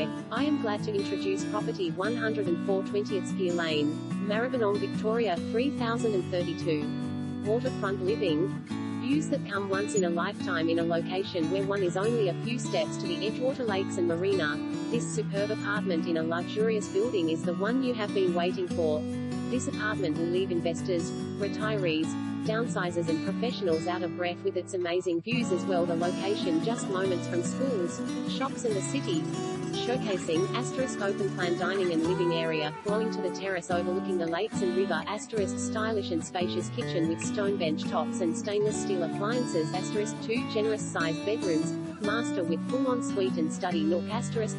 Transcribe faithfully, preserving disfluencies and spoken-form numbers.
Hi, I am glad to introduce property one hundred four twentieth Pier Lane, Maribyrnong, Victoria three thousand thirty-two. Waterfront living. Views that come once in a lifetime in a location where one is only a few steps to the Edgewater Lakes and Marina. This superb apartment in a luxurious building is the one you have been waiting for. This apartment will leave investors, retirees, downsizers and professionals out of breath with its amazing views as well. The location just moments from schools, shops and the city. Showcasing, asterisk open plan dining and living area, flowing to the terrace overlooking the lakes and river, asterisk stylish and spacious kitchen with stone bench tops and stainless steel appliances, asterisk two generous sized bedrooms, master with full ensuite and study nook, asterisk